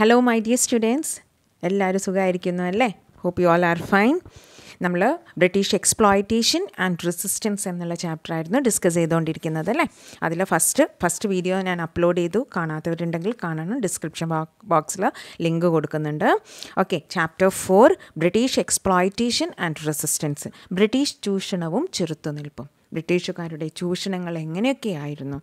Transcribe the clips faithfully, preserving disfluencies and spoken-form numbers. Hello, my dear students. Ellaru sugayirikkunnu alle. Hope you all are fine. നമ്മൾ British exploitation and resistance എന്നുള്ള chapter ആയിരുന്നു discuss ചെയ്തുകൊണ്ടിരിക്കുന്നത് അല്ലേ. അതിൽ ഫസ്റ്റ് ഫസ്റ്റ് വീഡിയോ ഞാൻ അപ്ലോഡ് ചെയ്തു. കാണാത്തവരുണ്ടെങ്കിൽ കാണണം. ഡിസ്ക്രിപ്ഷൻ ബോക്സിൽ ലിങ്ക് കൊടുക്കുന്നുണ്ട്. Okay, chapter four British exploitation and resistance. British ചൂഷണവും ചെറുത്തുനിൽപ്പും. ബ്രിട്ടീഷുകാരുടെ ചൂഷണങ്ങൾ എങ്ങനെയൊക്കെ ആയിരുന്നു,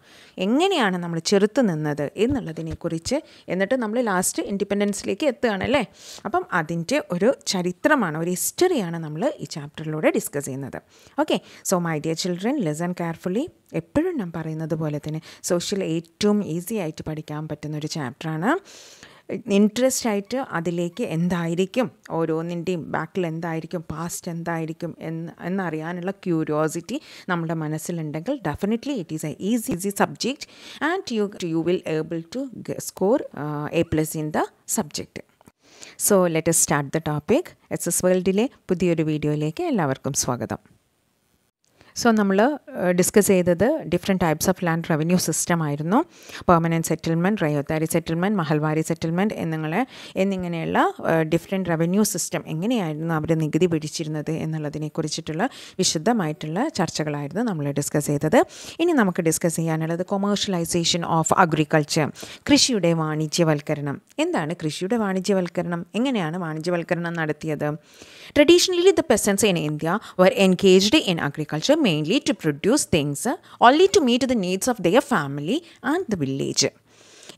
എങ്ങനെയാണ് നമ്മൾ ചെറുത്തു നിന്നത് എന്നുള്ളതിനെക്കുറിച്ച്. എന്നിട്ട് നമ്മൾ ലാസ്റ്റ് ഇൻഡിപെൻഡൻസിലേക്ക് എത്തുകയാണല്ലേ. അപ്പം അതിൻ്റെ ഒരു ചരിത്രമാണ്, ഒരു ഹിസ്റ്ററിയാണ് നമ്മൾ ഈ ചാപ്റ്ററിലൂടെ ഡിസ്കസ് ചെയ്യുന്നത്. Okay, so my dear children, listen carefully. എപ്പോഴും ഞാൻ പറയുന്നത് പോലെ തന്നെ സോഷ്യൽ ഏറ്റവും ഈസി ആയിട്ട് പഠിക്കാൻ പറ്റുന്നൊരു ചാപ്റ്ററാണ്. ഇൻട്രസ്റ്റ് ആയിട്ട് അതിലേക്ക് എന്തായിരിക്കും ഓരോന്നിൻ്റെയും ബാക്കിൽ എന്തായിരിക്കും, പാസ്റ്റ് എന്തായിരിക്കും എന്ന് എന്നറിയാനുള്ള ക്യൂരിയോസിറ്റി നമ്മുടെ മനസ്സിലുണ്ടെങ്കിൽ definitely it is a easy easy subject and you you will able to score A plus in the subject. So let us start the topic. S S വേൾഡിലെ പുതിയൊരു വീഡിയോയിലേക്ക് എല്ലാവർക്കും സ്വാഗതം. സോ നമ്മൾ ഡിസ്കസ് ചെയ്തത് different types of land revenue system ആയിരുന്നു. Permanent settlement, ryotwari settlement, Mahalwari settlement എന്നിങ്ങനെ എന്നിങ്ങനെയുള്ള ഡിഫറെൻറ്റ് റവന്യൂ സിസ്റ്റം എങ്ങനെയായിരുന്നു അവർ നികുതി പിടിച്ചിരുന്നത് എന്നുള്ളതിനെ കുറിച്ചിട്ടുള്ള വിശദമായിട്ടുള്ള ചർച്ചകളായിരുന്നു നമ്മൾ ഡിസ്കസ് ചെയ്തത്. ഇനി നമുക്ക് ഡിസ്കസ് ചെയ്യാനുള്ളത് കൊമേഴ്ഷ്യലൈസേഷൻ ഓഫ് അഗ്രികൾച്ചർ, കൃഷിയുടെ വാണിജ്യവൽക്കരണം. എന്താണ് കൃഷിയുടെ വാണിജ്യവൽക്കരണം? എങ്ങനെയാണ് വാണിജ്യവൽക്കരണം നടത്തിയത്? Traditionally the peasants in India were engaged in agriculture mainly to produce things only to meet the needs of their family and the village.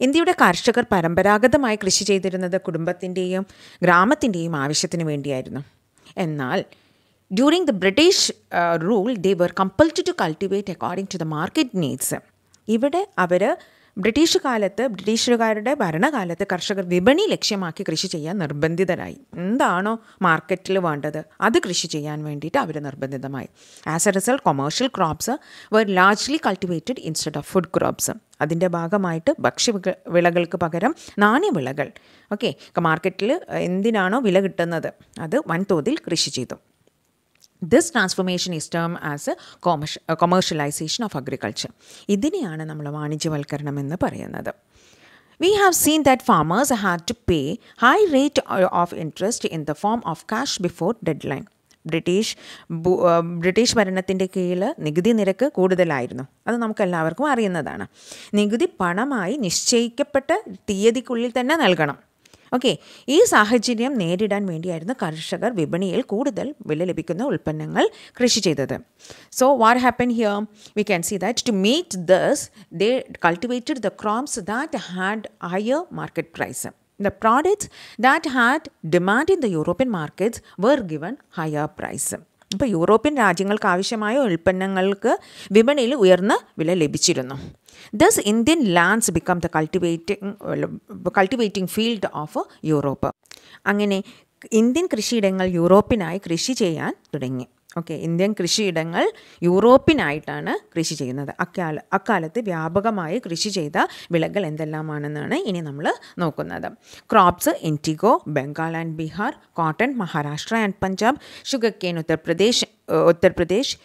ഇന്ത്യയുടെ കർഷകർ പരമ്പരാഗതമായി കൃഷി ചെയ്തിരുന്നത് കുടുംബത്തിൻ്റെയും ഗ്രാമത്തിൻ്റെയും ആവശ്യത്തിന് വേണ്ടിയായിരുന്നു. എന്നാൽ during the British rule they were compelled to cultivate according to the market needs. ഇവിടെ അവർ ബ്രിട്ടീഷ് കാലത്ത്, ബ്രിട്ടീഷുകാരുടെ ഭരണകാലത്ത് കർഷകർ വിപണി ലക്ഷ്യമാക്കി കൃഷി ചെയ്യാൻ നിർബന്ധിതരായി. എന്താണോ മാർക്കറ്റിൽ വേണ്ടത് അത് കൃഷി ചെയ്യാൻ വേണ്ടിയിട്ട് അവർ നിർബന്ധിതമായി. As a result commercial crops were largely cultivated instead of food crops. അതിൻ്റെ ഭാഗമായിട്ട് ഭക്ഷ്യ വിളകൾക്ക് പകരം നാണ്യവിളകൾ, ഓക്കെ, മാർക്കറ്റിൽ എന്തിനാണോ വില കിട്ടുന്നത് അത് വൻതോതിൽ കൃഷി ചെയ്തു. This transformation is termed as a commercialization of agriculture. ഇതിനെയാണ് നമ്മൾ വാണിജ്യവൽക്കരണം എന്ന് പറയുന്നത്. We have seen that farmers had to pay high rate of interest in the form of cash before deadline. British British ഭരണത്തിൻ്റെ കീഴിൽ നികുതി നിരക്ക് കൂടുതലായിരുന്നു. അത് നമുക്കെല്ലാവർക്കും അറിയുന്നതാണ്. നികുതി പണമായി നിശ്ചയിക്കപ്പെട്ട തീയതിക്കുള്ളിൽ തന്നെ നൽകണം. ഓക്കെ, ഈ സാഹചര്യം നേരിടാൻ വേണ്ടിയായിരുന്നു കർഷകർ വിപണിയിൽ കൂടുതൽ വില ലഭിക്കുന്ന ഉൽപ്പന്നങ്ങൾ കൃഷി ചെയ്തത്. So what happen here we can see that to meet thus they cultivated the crops that had higher market price. The products that had demand in the European markets were given higher price. അപ്പോൾ European രാജ്യങ്ങൾക്ക് ആവശ്യമായ ഉൽപ്പന്നങ്ങൾക്ക് വിപണിയിൽ ഉയർന്ന വില ലഭിച്ചിരുന്നു. Thus Indian lands become the cultivating cultivating field of Europe. അങ്ങനെ Indian കൃഷിയിടങ്ങൾ യൂറോപ്പിനായി കൃഷി ചെയ്യാൻ തുടങ്ങി. ഓക്കെ, ഇന്ത്യൻ കൃഷിയിടങ്ങൾ യൂറോപ്പിനായിട്ടാണ് കൃഷി ചെയ്യുന്നത്. അക്കാല അക്കാലത്ത് വ്യാപകമായി കൃഷി ചെയ്ത വിളകൾ എന്തെല്ലാമാണെന്നാണ് ഇനി നമ്മൾ നോക്കുന്നത്. Crops indigo, Bengal and Bihar, cotton, Maharashtra and Punjab, sugar cane Uttar Pradesh Uttar Pradesh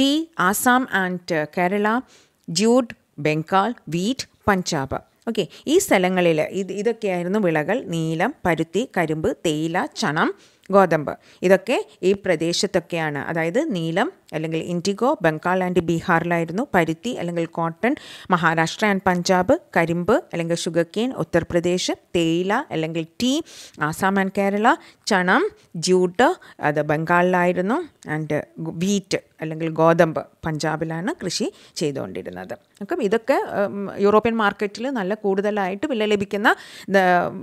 tea, Assam and Kerala, jute, Bengal, wheat, Punjab. Okay, ഈ സ്ഥലങ്ങളിൽ ഇത് ഇതൊക്കെയായിരുന്നു വിളകൾ. നീലം, പരുത്തി, കരിമ്പ്, തേയില, ചണം, ഗോതമ്പ് ഇതൊക്കെ ഈ പ്രദേശത്തൊക്കെയാണ്. അതായത് നീലം അല്ലെങ്കിൽ ഇൻഡിഗോ ബംഗാൾ ആൻഡ് ബീഹാറിലായിരുന്നു, പരുത്തി അല്ലെങ്കിൽ കോട്ടൺ മഹാരാഷ്ട്ര ആൻഡ് പഞ്ചാബ്, കരിമ്പ് അല്ലെങ്കിൽ ഷുഗർ കെയിൻ ഉത്തർപ്രദേശ്, തേയില അല്ലെങ്കിൽ ടീ ആസാം ആൻഡ് കേരള, ചണം, ജ്യൂട്ട് അത് ബംഗാളിലായിരുന്നു, ആൻഡ് വീറ്റ് അല്ലെങ്കിൽ ഗോതമ്പ് പഞ്ചാബിലാണ് കൃഷി ചെയ്തുകൊണ്ടിരുന്നത്. അപ്പം ഇതൊക്കെ യൂറോപ്യൻ മാർക്കറ്റിൽ നല്ല കൂടുതലായിട്ട് വില ലഭിക്കുന്ന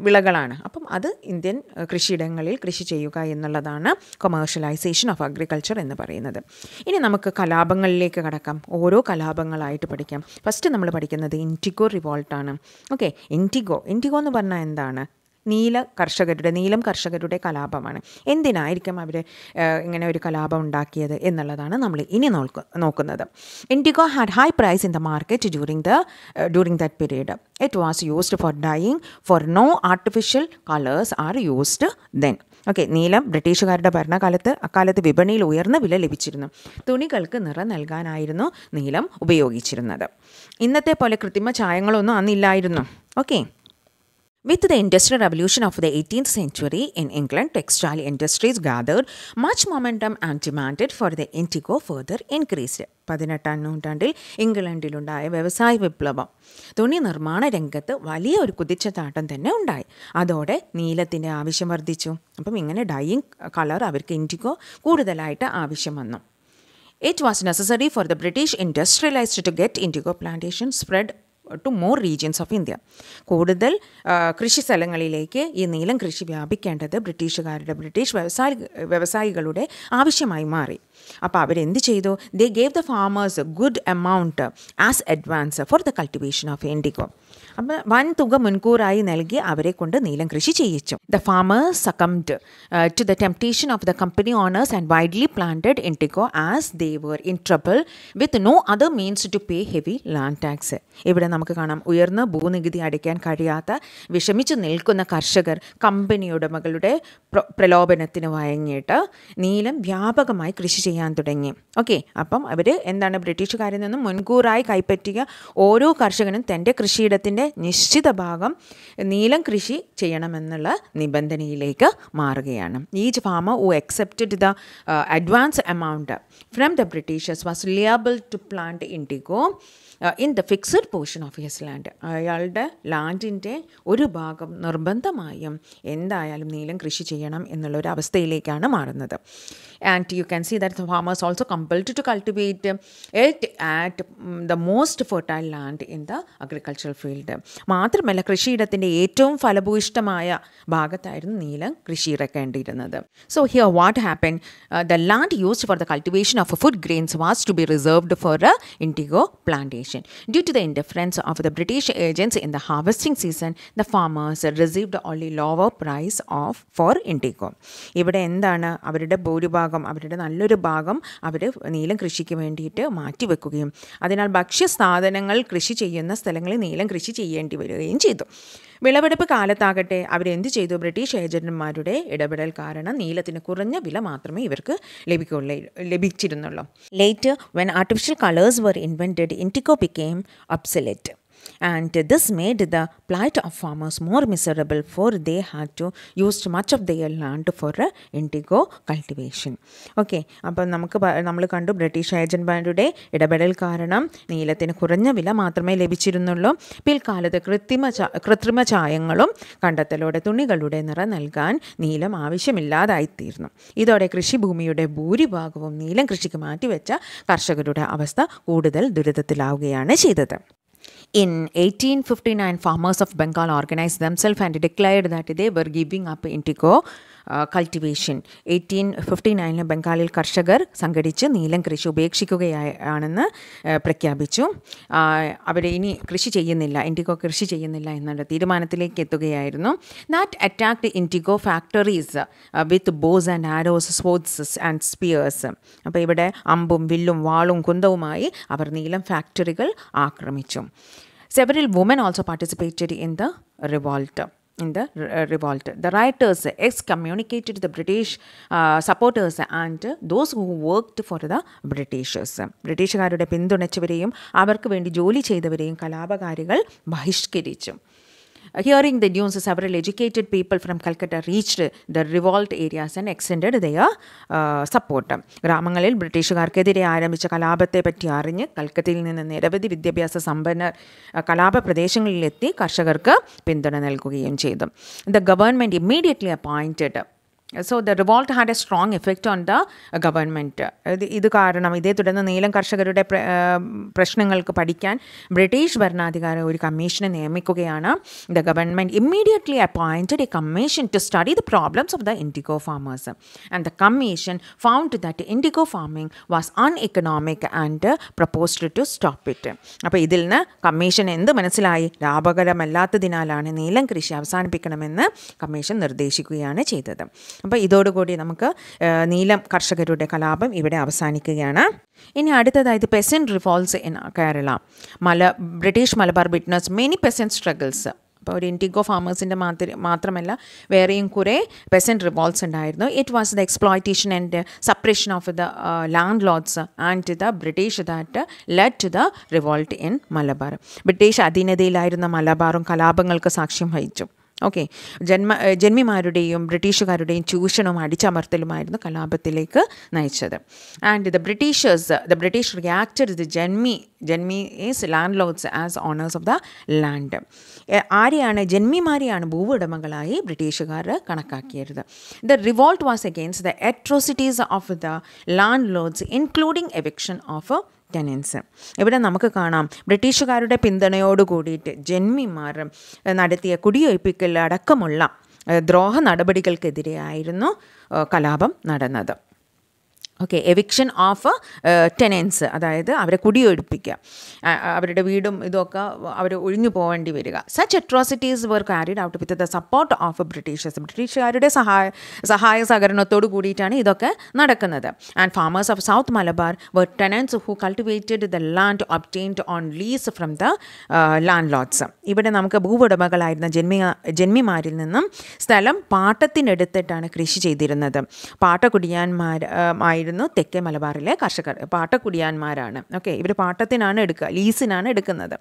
വിളകളാണ്. അപ്പം അത് ഇന്ത്യൻ കൃഷിയിടങ്ങളിൽ കൃഷി ചെയ്യുക എന്നുള്ളതാണ് കൊമേഴ്ഷ്യലൈസേഷൻ ഓഫ് അഗ്രികൾച്ചർ എന്ന് പറയുന്നത്. ഇനി നമുക്ക് കലാപങ്ങളിലേക്ക് കടക്കാം. ഓരോ കലാപങ്ങളായിട്ട് പഠിക്കാം. ഫസ്റ്റ് നമ്മൾ പഠിക്കുന്നത് ഇൻഡിഗോ റിവോൾട്ടാണ്. ഓക്കെ, ഇൻഡിഗോ ഇൻഡിഗോ എന്ന് പറഞ്ഞാൽ എന്താണ്? നീല കർഷകരുടെ നീലം കർഷകരുടെ കലാപമാണ്. എന്തിനായിരിക്കും അവർ ഇങ്ങനെ ഒരു കലാപം ഉണ്ടാക്കിയത് എന്നുള്ളതാണ് നമ്മൾ ഇനി നോക്ക നോക്കുന്നത് indigo had high price in the market during the during that period. It was used for dyeing for no artificial colours are used then. Okay, നീലം ബ്രിട്ടീഷുകാരുടെ ഭരണകാലത്ത് അക്കാലത്ത് വിപണിയിൽ ഉയർന്ന വില ലഭിച്ചിരുന്നു. തുണികൾക്ക് നിറം നൽകാനായിരുന്നു നീലം ഉപയോഗിച്ചിരുന്നത്. ഇന്നത്തെ പോലെ കൃത്രിമ ചായങ്ങളൊന്നും അന്നില്ലായിരുന്നു. Okay, With the Industrial Revolution of the eighteenth century in England, textile industries gathered much momentum and demanded for the indigo further increased. പതിനെട്ടാം നൂറ്റാണ്ടിൽ ഇംഗ്ലണ്ടിലുണ്ടായ വ്യവസായ വിപ്ലവം തുണി നിർമ്മാണ രംഗത്ത് വലിയ ഒരു കുതിച്ചുചാട്ടം തന്നെ ഉണ്ടായി. അതോടെ നീലത്തിൻ്റെ ആവശ്യം വർദ്ധിച്ചു. അപ്പം ഇങ്ങനെ ഡൈയിങ് കളർ അവർക്ക് ഇൻഡിഗോ കൂടുതലായിട്ട് ആവശ്യം വന്നു. It was necessary for the British industrialised to get indigo plantation spread to more regions of India. കൂടുതൽ കൃഷി സ്ഥലങ്ങളിലേക്ക് ഈ നീലം കൃഷി വ്യാപിക്കേണ്ടത് ബ്രിട്ടീഷുകാരുടെ ബ്രിട്ടീഷ് വ്യവസായ വ്യവസായികളുടെ ആവശ്യമായി മാറി. അപ്പോൾ അവരെന്ത് ചെയ്തു? They gave the farmers good amount as advance for the cultivation of indigo. അപ്പോൾ വൻ തുക മുൻകൂറായി നൽകി അവരെ കൊണ്ട് നീലം കൃഷി ചെയ്യിച്ചു. The farmers succumbed to the temptation of the company owners and widely planted indigo as they were in trouble with no other means to pay heavy land tax. ഇവിടെ നമുക്ക് കാണാം, ഉയർന്ന ഭൂനികുതി അടയ്ക്കാൻ കഴിയാത്ത വിഷമിച്ചു നിൽക്കുന്ന കർഷകർ കമ്പനി ഉടമകളുടെ പ്രലോഭനത്തിന് വഴങ്ങിയിട്ട് നീലം വ്യാപകമായി കൃഷി ചെയ്യാൻ തുടങ്ങി. ഓക്കെ, അപ്പം അവർ എന്താണ്, ബ്രിട്ടീഷുകാരിൽ നിന്നും മുൻകൂറായി കൈപ്പറ്റിയ ഓരോ കർഷകനും തൻ്റെ കൃഷിയിടത്തിൻ്റെ നിശ്ചിത ഭാഗം നീലം കൃഷി ചെയ്യണമെന്നുള്ള നിബന്ധനയിലേക്ക് മാറുകയാണ്. Each farmer who accepted the advance amount from the Britishers was liable to plant indigo in the fixed portion of his land. അയാളുടെ ലാൻഡിൻ്റെ ഒരു ഭാഗം നിർബന്ധമായും എന്തായാലും നീലം കൃഷി ചെയ്യണം എന്നുള്ളൊരു അവസ്ഥയിലേക്കാണ് മാറുന്നത്. And you can see that the farmers also compelled to cultivate it at the most fertile land in the agricultural field. മാത്രമല്ല കൃഷിയിടത്തിൻ്റെ ഏറ്റവും ഫലഭൂയിഷ്ടമായ ഭാഗത്തായിരുന്നു നീലം കൃഷി ഇറക്കേണ്ടിയിരുന്നത്. So here what happen, the land used for the cultivation of food grains was to be reserved for the indigo plantation. Due to the indifference of the British agents in the harvesting season, the farmers received only lower price of for indigo. ഇവിടെ എന്താണ്, അവരുടെ ഭൂരിഭാഗം അവരുടെ നല്ലൊരു ഭാഗം അവർ നീലം കൃഷിക്ക് വേണ്ടിയിട്ട് മാറ്റിവെക്കുകയും അതിനാൽ ഭക്ഷ്യ സാധനങ്ങൾ കൃഷി ചെയ്യുന്ന സ്ഥലങ്ങളിൽ നീലം കൃഷി ചെയ്യേണ്ടി വരികയും ചെയ്തു. വിളവെടുപ്പ് കാലത്താകട്ടെ അവരെന്ത് ചെയ്തു, ബ്രിട്ടീഷ് ഏജന്റുമാരുടെ ഇടപെടൽ കാരണം നീലത്തിന് കുറഞ്ഞ വില മാത്രമേ ഇവർക്ക് ലഭിക്കുള്ളൂ ലഭിച്ചിരുന്നുള്ളൂ. Later, when artificial colours were invented, indigo became obsolete. And this made the plight of farmers more miserable, for they had to use much of their land for indigo cultivation. Okay, അപ്പോൾ നമുക്ക് നമ്മൾ കണ്ടു British ഏജന്റുമാരുടെ ഇടപെടൽ കാരണം നീലത്തിന് കുറഞ്ഞ വില മാത്രമേ ലഭിച്ചിരുന്നുള്ളൂ. പിൽക്കാലത്ത് കൃത്രിമ കൃത്രിമ ചായങ്ങളും കണ്ടെത്തലോടെ തുണികളുടെ നിറം നൽകാൻ നീലം ആവശ്യമില്ലാതായിത്തീർന്നു. ഇതോടെ കൃഷിഭൂമിയുടെ ഭൂരിഭാഗവും നീലം കൃഷിക്ക് മാറ്റിവെച്ച കർഷകരുടെ അവസ്ഥ കൂടുതൽ ദുരിതത്തിലാവുകയാണ് ചെയ്തത്. In eighteen fifty-nine, farmers of Bengal organized themselves and declared that they were giving up indigo uh, cultivation. eighteen fifty-nine, Bengalil Karshakar സംഘടിച്ച് നീലം കൃഷി ഉപേക്ഷിക്കുകയാണെന്ന് പ്രഖ്യാപിച്ചു. അവിടെ ഇനി കൃഷി ചെയ്യുന്നില്ല, ഇൻഡിഗോ കൃഷി ചെയ്യുന്നില്ല എന്നുള്ള തീരുമാനത്തിലേക്ക് എത്തുകയായിരുന്നു. That attacked indigo factories uh, with bows and arrows, swords and spears. അപ്പോൾ ഇവിടെ അമ്പും വില്ലും വാളും കുന്തവുമായി അവർ നീലം ഫാക്ടറികൾ ആക്രമിച്ചു. Several women also participated in the revolt. In the uh, revolt, the rioters excommunicated the British uh, supporters and those who worked for the Britishers. ബ്രിട്ടീഷുകാരുടെ പിന്തുണച്ചവരെയും അവർക്ക് വേണ്ടി ജോലി ചെയ്തവരെയും കലാപകാരികൾ ബഹിഷ്കരിച്ചു. Hearing the news, several educated people from Calcutta reached the revolt areas and extended their uh, support. ഗ്രാമങ്ങളിൽ ബ്രിട്ടീഷുകാർക്കെതിരെ ആരംഭിച്ച കലാപത്തെപ്പറ്റി അറിഞ്ഞ് കൽക്കത്തയിൽ നിന്ന് നിരവധി വിദ്യാഭ്യാസ സമ്പന്ന കലാപ പ്രദേശങ്ങളിലെത്തി കർഷകർക്ക് പിന്തുണ നൽകുകയും ചെയ്തു. The government immediately appointed. So the revolt had a strong effect on the government. ഇത് കാരണം ഇതേ തുടർന്ന് നീലം കർഷകരുടെ പ്രശ്നങ്ങൾക്ക് പഠിക്കാൻ ബ്രിട്ടീഷ് ഭരണാധികാരി ഒരു കമ്മീഷനെ നിയമിക്കുകയാണ്. The government immediately appointed a commission to study the problems of the indigo farmers. And the commission found that indigo farming was uneconomic and proposed to stop it. അപ്പോൾ ഇതിൽ നിന്ന് കമ്മീഷൻ എന്ത് മനസ്സിലായി, ലാഭകരമല്ലാത്തതിനാലാണ് നീലം കൃഷി അവസാനിപ്പിക്കണമെന്ന് കമ്മീഷൻ നിർദ്ദേശിക്കുകയാണ് ചെയ്തത്. അപ്പോൾ ഇതോടുകൂടി നമുക്ക് നീലം കർഷകരുടെ കലാപം ഇവിടെ അവസാനിക്കുകയാണ്. ഇനി അടുത്തതായത് പെസൻറ്റ് റിവോൾട്ട്സ് ഇൻ കേരള. മല British Malabar witness many peasant struggles. അപ്പോൾ ഒരു ഇൻഡിഗോ ഫാമേഴ്സിൻ്റെ മാത്ര മാത്രമല്ല വേറെയും കുറേ പെസൻറ്റ് റിവോൾട്ട്സ് ഉണ്ടായിരുന്നു. It was the exploitation and suppression of the land lords and the British that led to the revolt in Malabar. British അധീനതയിലായിരുന്ന മലബാറും കലാപങ്ങൾക്ക് സാക്ഷ്യം വഹിച്ചു. Okay, Janma uh Janmimarudayum, Britishkaruday, Chushanum Adichamartelumaid, the Kalabatileka, Naichada. And the Britishers, the British reacted the Janmi. Janmi is landlords as owners of the land. Ariana Janmi Mariana Buvada Mangalai, Britishagara, Kanakakirda. The revolt was against the atrocities of the landlords, including eviction of a tenants. Even Namakakana, British Garda Pindanayodu Godit, Jenmi Mar, Nadatia Kudio Epical Adakamulla, Droha Nadabadical Kedire Ireno, Kalabam, Nadanada. Okay, eviction of uh, tenants. That is, our kudiyo idpikya. Our vidum idoka, our urinu povandi veriga. Such atrocities were carried out with the support of Britishers. British carried sahaya sahaya sagarano todu kudi chani idoka nadakanada. And farmers of South Malabar were tenants who cultivated the land obtained on lease from the uh, landlords. Ibada namka bhuvodamagalayirna jenmi jenmi marilnam stalam paatathinidettana krishi cheyirunnathu. Paata kudiyanmar No, take Malabarle, Kashaka, Pata Kudian Marana. Okay, if a part of the Nanadka, lease in Anadk another.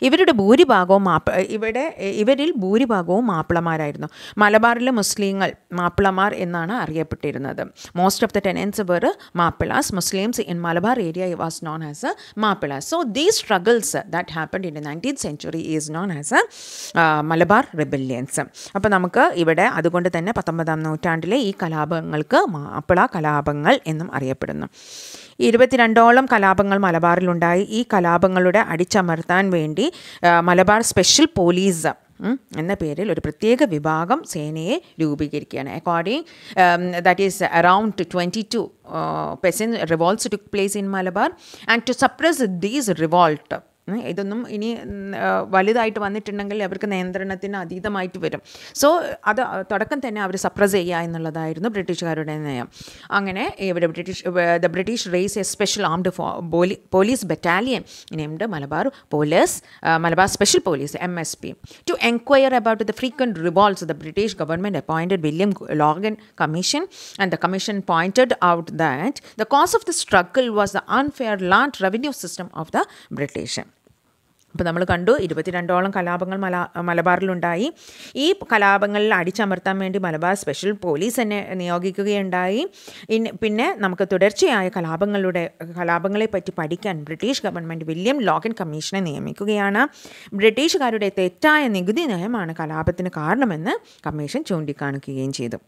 If it a Buribago map, if it Buribago, Mappila Malabarle Muslim, Mappila in Nana, Ariaputed another. Most of the tenants were Mappilas, Muslims in Malabar area was known as a Mappila. So these struggles that happened in the nineteenth century is known as a uh, Malabar rebellions. Apanamaka, Ivada, Adagunda Tana, Patamadam, Tandle, Kalabangalka, Mappila, Kalabangal. എന്നും അറിയപ്പെടുന്നു ഇരുപത്തിരണ്ടോളം കലാപങ്ങൾ മലബാറിലുണ്ടായി ഈ കലാപങ്ങളുടെ അടിച്ചമർത്താൻ വേണ്ടി Malabar special police എന്ന പേരിൽ ഒരു പ്രത്യേക വിഭാഗം സേനയെ രൂപീകരിക്കുകയാണ് according that is around twenty-two peasant revolts took place in Malabar and to suppress these revolt ഇതൊന്നും ഇനി വലുതായിട്ട് വന്നിട്ടുണ്ടെങ്കിൽ അവർക്ക് നിയന്ത്രണത്തിന് അതീതമായിട്ട് വരും സോ അത് തുടക്കം തന്നെ അവർ സപ്രസ് ചെയ്യുക എന്നുള്ളതായിരുന്നു ബ്രിട്ടീഷുകാരുടെ നയം അങ്ങനെ ഇവിടെ British the British raise a special armed police battalion named Malabar police Malabar special police M S P to enquire about the frequent revolts the British government appointed William Logan commission and the commission pointed out that the cause of the struggle was the unfair land revenue system of the British അപ്പോൾ നമ്മൾ കണ്ടു ഇരുപത്തിരണ്ടോളം കലാപങ്ങൾ മല മലബാറിലുണ്ടായി ഈ കലാപങ്ങളിൽ അടിച്ചമർത്താൻ വേണ്ടി Malabar special police തന്നെ നിയോഗിക്കുകയുണ്ടായി പിന്നെ നമുക്ക് തുടർച്ചയായ കലാപങ്ങളുടെ കലാപങ്ങളെപ്പറ്റി പഠിക്കാൻ ബ്രിട്ടീഷ് ഗവൺമെൻറ് വില്യം ലോഗൻ കമ്മീഷനെ നിയമിക്കുകയാണ് ബ്രിട്ടീഷുകാരുടെ തെറ്റായ നികുതി നയമാണ് കലാപത്തിന് കാരണമെന്ന് കമ്മീഷൻ ചൂണ്ടിക്കാണിക്കുകയും ചെയ്തു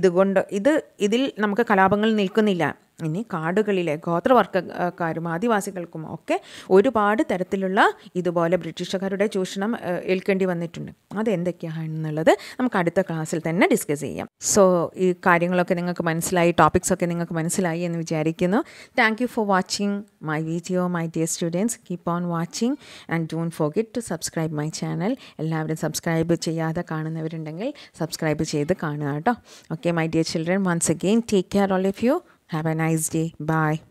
ഇതുകൊണ്ട് ഇത് ഇതിൽ നമുക്ക് കലാപങ്ങൾ നിൽക്കുന്നില്ല ഇനി കാടുകളിലെ ഗോത്രവർഗ്ഗക്കാരും ആദിവാസികൾക്കും ഒക്കെ ഒരുപാട് തരത്തിലുള്ള ഇതുപോലെ ബ്രിട്ടീഷുകാരുടെ ചൂഷണം ഏൽക്കേണ്ടി വന്നിട്ടുണ്ട് അതെന്തൊക്കെയാണെന്നുള്ളത് നമുക്ക് അടുത്ത ക്ലാസ്സിൽ തന്നെ ഡിസ്കസ് ചെയ്യാം സോ ഈ കാര്യങ്ങളൊക്കെ നിങ്ങൾക്ക് മനസ്സിലായി ടോപ്പിക്സ് ഒക്കെ നിങ്ങൾക്ക് മനസ്സിലായി എന്ന് വിചാരിക്കുന്നു thank you for watching my video my dear students keep on watching and don't forget to subscribe my channel എല്ലാവരും സബ്സ്ക്രൈബ് ചെയ്യാതെ കാണുന്നവരുണ്ടെങ്കിൽ സബ്സ്ക്രൈബ് ചെയ്ത് കാണുക കേട്ടോ okay my dear children once again take care all of you Have a nice day. Bye.